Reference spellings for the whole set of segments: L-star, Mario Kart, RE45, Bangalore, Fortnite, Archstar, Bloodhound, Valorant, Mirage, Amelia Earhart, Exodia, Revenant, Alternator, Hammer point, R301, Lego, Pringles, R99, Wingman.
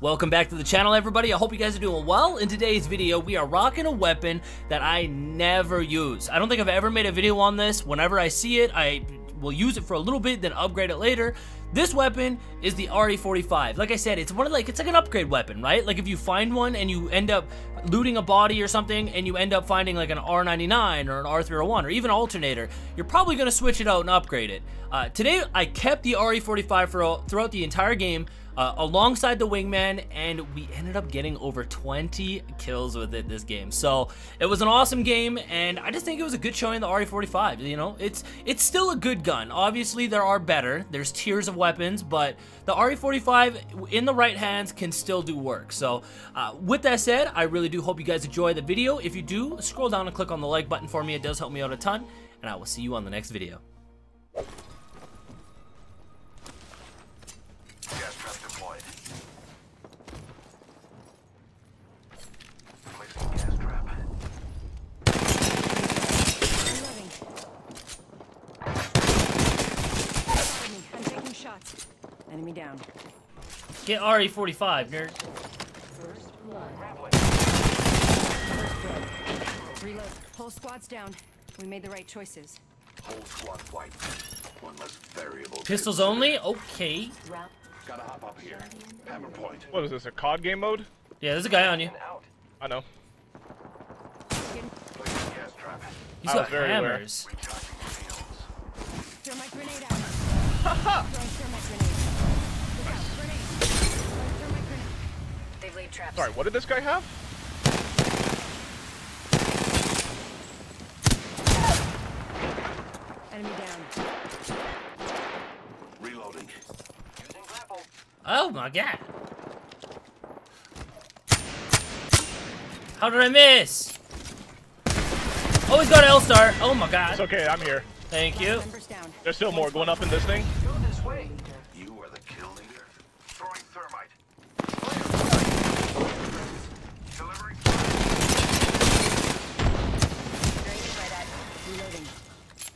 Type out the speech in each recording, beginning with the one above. Welcome back to the channel, everybody. I hope you guys are doing well. In today's video, we are rocking a weapon that I never use. I don't think I've ever made a video on this. Whenever I see it, I will use it for a little bit, then upgrade it later. This weapon is the RE45. Like I said, it's one of like, it's like an upgrade weapon, right? Like if you find one and you end up looting a body or something and you end up finding like an R99 or an R301 or even Alternator, you're probably gonna switch it out and upgrade it. Today, I kept the RE45 throughout the entire game, alongside the Wingman, and we ended up getting over 20 kills with it this game. So it was an awesome game, and I just think it was a good showing of the RE45. You know, it's still a good gun. Obviously, there are better. There's tiers of weapons, but the RE45 in the right hands can still do work. So with that said, I really do hope you guys enjoy the video. If you do, scroll down and click on the like button for me. It does help me out a ton, and I will see you on the next video. Enemy down. Get RE45, nerd. First blood. First blood. Reload. Whole squad's down. We made the right choices. Whole squad wiped. One less variable. Pistols only? Okay. Gotta hop up here. Hammer point. What is this, a COD game mode? Yeah, there's a guy on you. I know. He's got hammers. Throw my grenade out. Haha! Sorry, what did this guy have? Enemy down. Reloading. Using grapple. Oh my god. How did I miss? Oh, he's got an L-star. Oh my god. It's okay, I'm here. Thank you. There's still more going up in this thing. Go this way. You are the kill leader. Throwing thermite.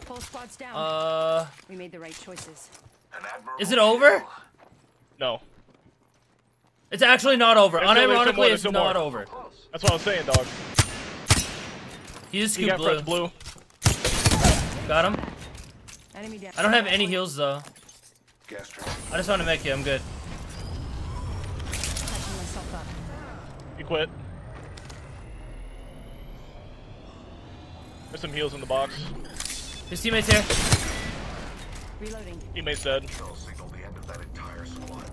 Full squad's down. We made the right choices. Is it over? No. It's actually not over. Unironically, it's not over. That's what I was saying, dog. He just scooped blue. Got him. Enemy down. I don't have any heals though. I just want to make you. I'm good. You quit. There's some heals in the box. His teammate's here. Reloading. Teammate's dead. I'll signal the end of that entire squad.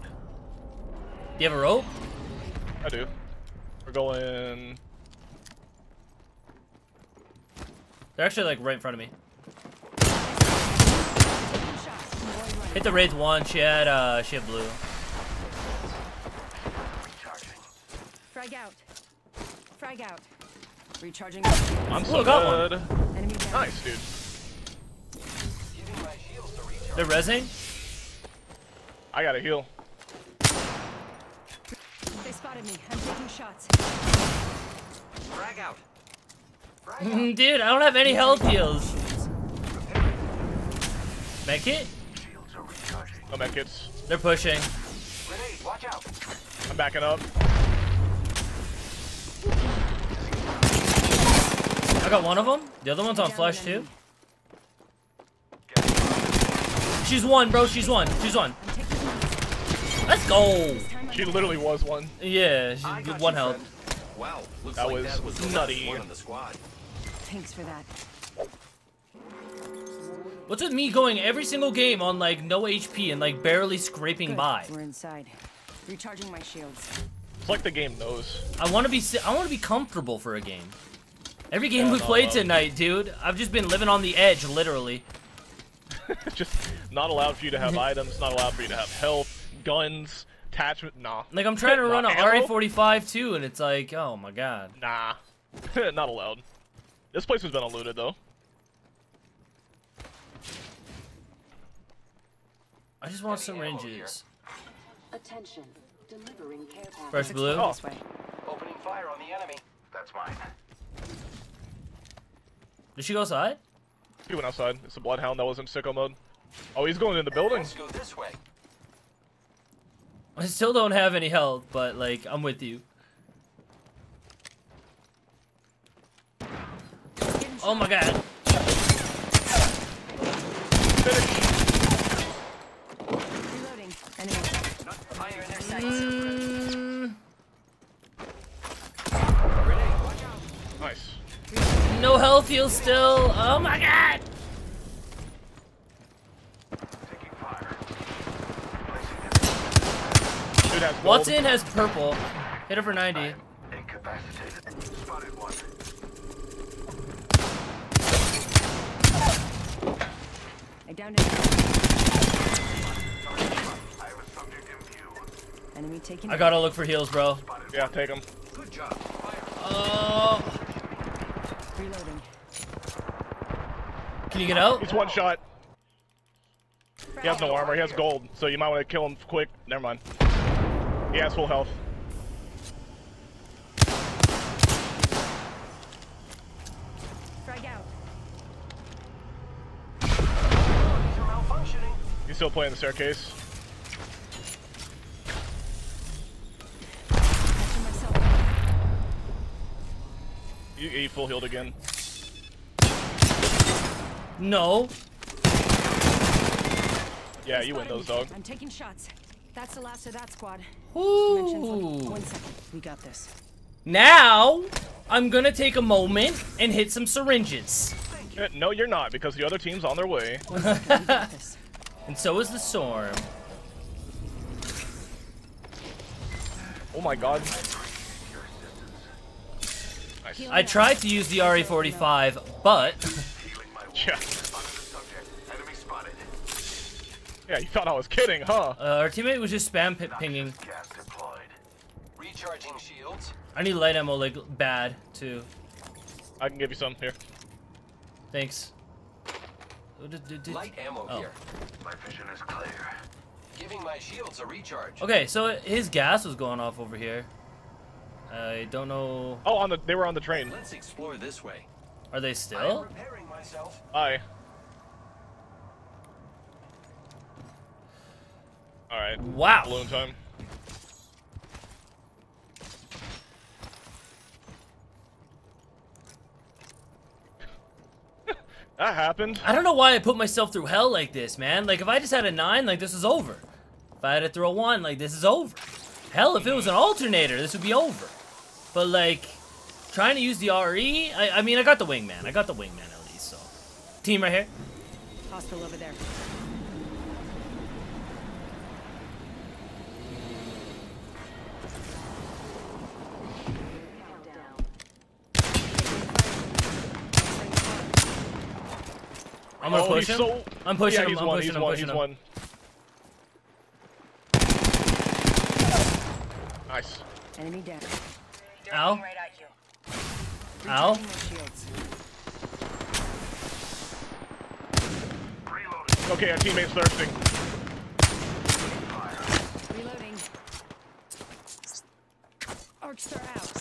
Do you have a rope? I do. We're going. They're actually like right in front of me. Hit the Wraith one. She had blue. Frag out. Frag out. Recharging. I'm so good. Enemy down. Nice, dude. They're rezzing? I gotta heal. They spotted me. I'm taking shots. Frag out. Frag out. Dude, I don't have any health heals. Medkit? No medkits. They're pushing. Grenade, watch out. I'm backing up. I got one of them. The other one's on flesh too. She's one, bro. She's one. She's one. Let's go. She literally was one. Yeah, she's with one health. Wow, that was nutty. Thanks for that. What's with me going every single game on like no HP and like barely scraping by? We're inside. Recharging my shields. It's like the game knows. I want to be comfortable for a game. Every game we played tonight, dude. I've just been living on the edge, literally. Just not allowed for you to have items, not allowed for you to have health, guns, attachment, nah. Like I'm trying to run an RE45 too, and it's like, oh my god. Nah, not allowed. This place has been looted though. I just want some ranges. Attention, delivering care package. Fresh blue. Oh. Opening fire on the enemy. That's mine. Did she go outside? He went outside. It's a Bloodhound that was in sicko mode. Oh, he's going in the building. Let's go this way. I still don't have any health, but like, I'm with you. Oh my god. Reloading. Enemy. Fire in their sights. Nice. No health heal still. Oh my god. Taking fire. Dude has gold. Watson has purple. Hit her for 90. Incapacitated. Spotted one. I downed him. Enemy taking. I gotta look for heals, bro. Yeah, take them. Good job. Oh. Reloading. Can you get out? He's one shot. He has no armor. He has gold, so you might want to kill him quick. Never mind. He has full health. He's still playing the staircase. You full healed again. No. Yeah, you win those, dog. I'm taking shots. That's the last of that squad. Ooh. 1 second. We got this. Now, I'm gonna take a moment and hit some syringes. You. No, you're not, because the other team's on their way. 1 second, we got this. And so is the storm. Oh my god. Nice. I tried to use the RE45, but... Yeah. Yeah, you thought I was kidding, huh? Our teammate was just spam pinging. I need light ammo, like, bad, too. I can give you some, here. Thanks. Light ammo here. My vision is clear. Giving my shields a recharge. Okay, so his gas was going off over here. I don't know. Oh, they were on the train. Let's explore this way. Are they still? I'm repairing myself. Hi. All right. Wow. Balloon time. That happened. I don't know why I put myself through hell like this, man. Like, if I just had a 9, like, this is over. If I had to throw a 1, like, this is over. Hell, if it was an alternator, this would be over. But, like, trying to use the RE... I mean, I got the Wingman. I got the Wingman, at least, so... Team right here. Hostile over there. I'm gonna push him. So... I'm pushing him. I'm pushing him. He's one. Nice. Enemy down. Ow. Right at you. Ow. Okay, our teammate's thirsting. Reloading. Archstar out.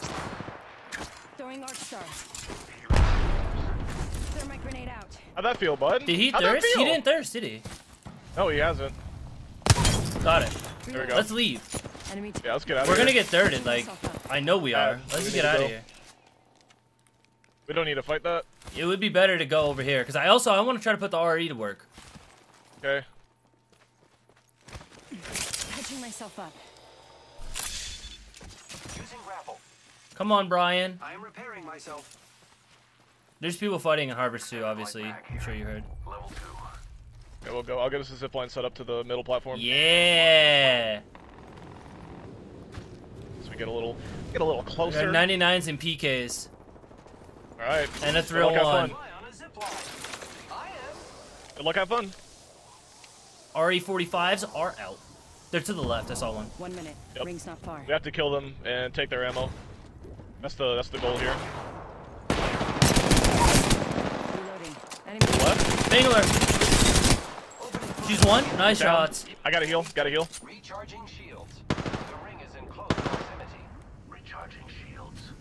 Throwing Archstar. My grenade out. How'd that feel, bud? Did he thirst? He didn't thirst, did he? No, he hasn't. Got it. There we go. Let's leave. Enemy team. Yeah, let's get out of here. We're gonna get thirded, like, I know we are. Let's get out of here. We don't need to fight that. It would be better to go over here, because I want to try to put the RE to work. Okay. Patching myself up. Using grapple. Come on, Brian. I am repairing myself. There's people fighting in Harvest too, obviously. I'm sure you heard. Level 2. Okay, we'll go. I'll get us a zipline set up to the middle platform. Yeah. So we get a little closer. 99s and PKs. All right. And a 301. Good luck, have fun. RE45s are out. They're to the left. I saw one. 1 minute. Yep. Ring's not far. We have to kill them and take their ammo. That's the goal here. Left. Bangalore. She's one. Nice shots. I got a heal. Got a heal. Recharging shields. The ring is in close proximity. Recharging shields.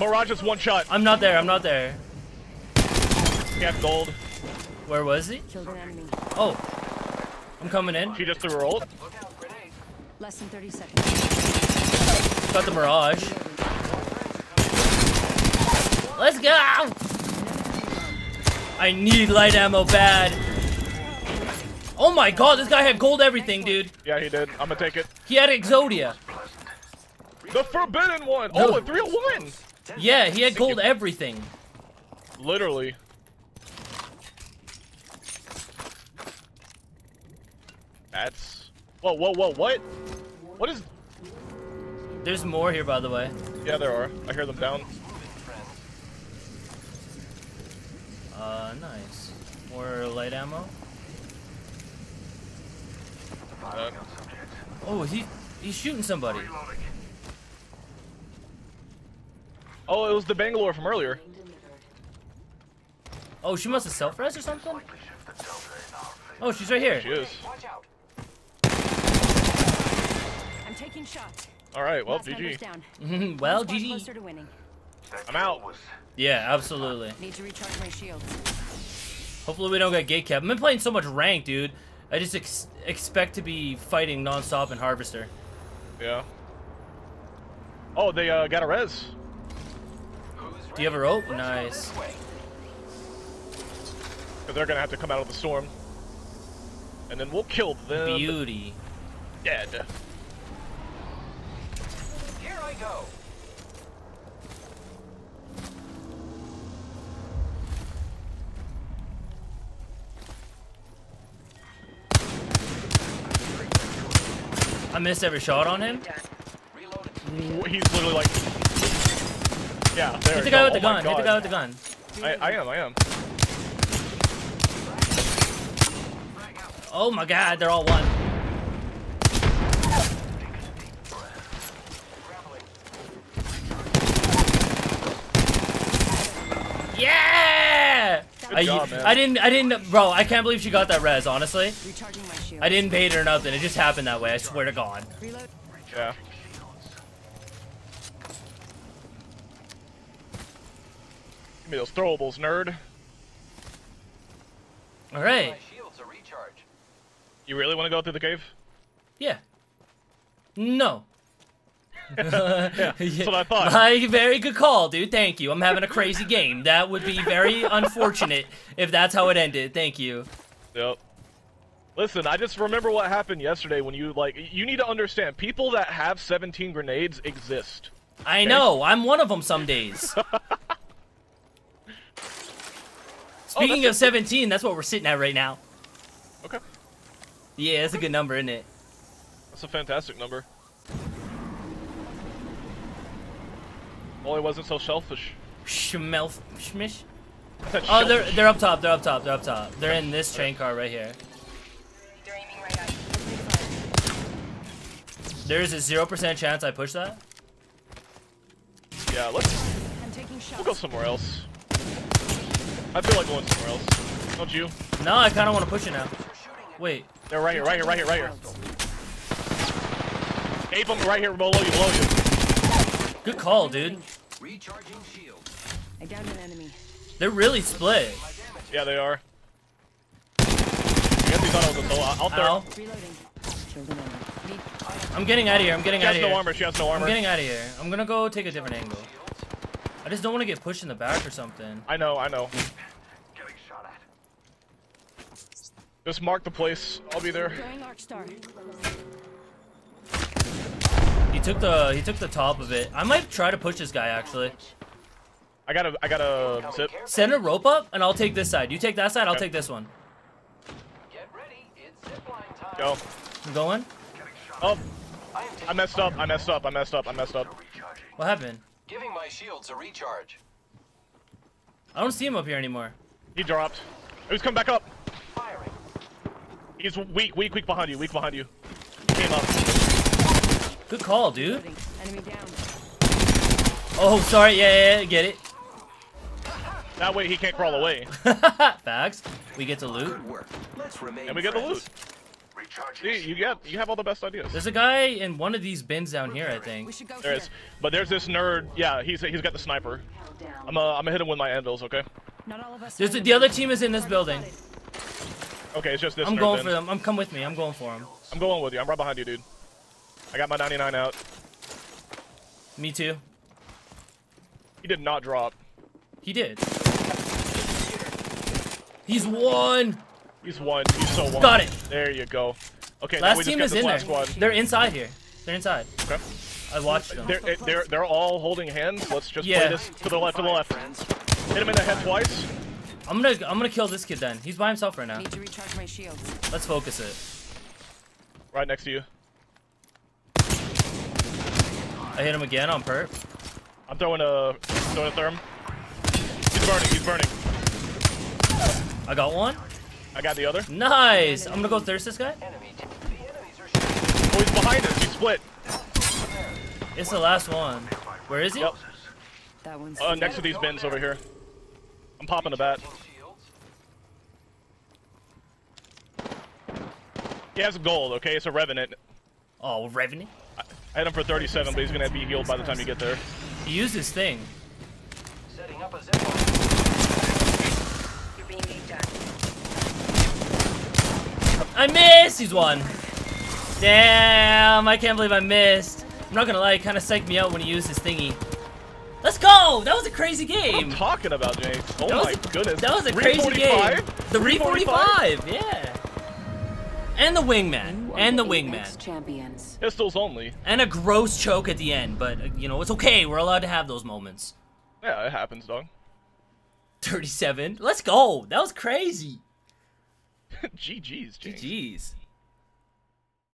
Mirage is one shot. I'm not there. I'm not there. He had gold. Where was he? Killed an enemy. Oh. I'm coming in. She just threw her ult. Less than 30 seconds. Got the Mirage. Let's go! I need light ammo bad. Oh my god, this guy had gold everything, dude. Yeah, he did. I'm gonna take it. He had Exodia. The forbidden one! No. Oh, a 301! Yeah, he had gold everything. Literally. That's... Whoa, whoa, whoa, what? What is... There's more here, by the way. Yeah, there are. I hear them down. Nice. More light ammo. Oh, he's shooting somebody. Oh, it was the Bangalore from earlier. Oh, she must have self-res or something? Oh, she's right here. She is. I'm taking shots. All right, well, GG. Well, GG. I'm out. Yeah, absolutely. Need to recharge my shields. Hopefully we don't get gatekept. I've been playing so much ranked, dude. I just expect to be fighting non-stop in Harvester. Yeah. Oh, they got a res. Do you have a rope? Nice. Because they're going to have to come out of the storm. And then we'll kill them. Beauty. Dead. Here I go. I missed every shot on him. He's literally like... Yeah, there. Hit the guy with the gun. Hit the guy with the gun. I am. Oh my god, they're all one. Yeah! I didn't, bro, I can't believe she got that res, honestly. I didn't bait her or nothing. It just happened that way, I swear to god. Yeah. Give me those throwables, nerd. Alright. You really want to go through the cave? Yeah. No. Yeah, that's what I thought. Very good call, dude. Thank you. I'm having a crazy game. That would be very unfortunate if that's how it ended. Thank you. Yep. Listen, I just remember what happened yesterday when you, like, you need to understand, people that have 17 grenades exist. Okay? I know. I'm one of them some days. Speaking of 17, that's what we're sitting at right now. Okay. Yeah, that's a good number, isn't it? That's a fantastic number. Well, I wasn't so selfish. Schmish? Oh, they're up top, they're up top. They're in this train car right here. They're aiming right at you. There is a 0% chance I push that. Yeah, we'll go somewhere else. I feel like going somewhere else. Don't you? No, I kind of want to push it now. Wait. They're right here. Ape them right here below you, Good call, dude. Recharging shield. I downed an enemy. They're really split. Yeah, they are. I guess he thought I was a solo. I'm getting out of here. She has no armor. I'm getting out of here. I'm gonna go take a different angle. I just don't want to get pushed in the back or something. I know, Getting shot at. Just mark the place. I'll be there. He took the top of it. I might try to push this guy actually. I gotta zip. Send a rope up, and I'll take this side. You take that side. Okay. I'll take this one. Get ready. It's zipline time. Go. I'm going. Oh, I messed up. What happened? Giving my shields a recharge. I don't see him up here anymore. He dropped. He's come back up. Firing. He's weak behind you, He came up. Good call, dude. Enemy down. Oh, sorry, yeah, get it. That way he can't crawl away. Facts. We get to loot. And we get the loot. Dude, you have all the best ideas. There's a guy in one of these bins down here, I think. There is. But there's this nerd, yeah, he's got the sniper. I'm gonna hit him with my anvils, okay? The other team is in this building. Okay, it's just this. I'm going for them. Come with me. I'm going for them. I'm going with you. I'm right behind you, dude. I got my 99 out. Me too. He did not drop. He did. He's one. He's one. He's so one. Got it. There you go. Okay. Last team is in there. Squad. They're inside here. They're inside. Okay. I watched them. They're all holding hands. Let's just play this to the left. Hit him in the head twice. I'm gonna kill this kid then. He's by himself right now. Need to recharge my shields. Let's focus it. Right next to you. I hit him again on perp. I'm throwing a therm. He's burning. He's burning. I got one. I got the other. Nice. I'm gonna go thirst this guy. Oh, he's behind us. He split. It's the last one. Where is he? Yep. That one's next to these bins over here. I'm popping a bat. He has a gold, okay? It's a Revenant. Oh, Revenant? I hit him for 37, but he's gonna be healed by the time you get there. He used his thing. Setting up a zip line. You're being aimed at. I missed! He's one. Damn, I can't believe I missed. I'm not gonna lie, it kinda psyched me out when he used his thingy. Let's go! That was a crazy game! What am I talking about, Jake? Oh my goodness. That was a crazy game. The RE45, yeah. And the Wingman. And the Wingman. Champions. Pistols only. And a gross choke at the end, but, you know, it's okay. We're allowed to have those moments. Yeah, it happens, dog. 37. Let's go! That was crazy. GG's, Jake. GG's.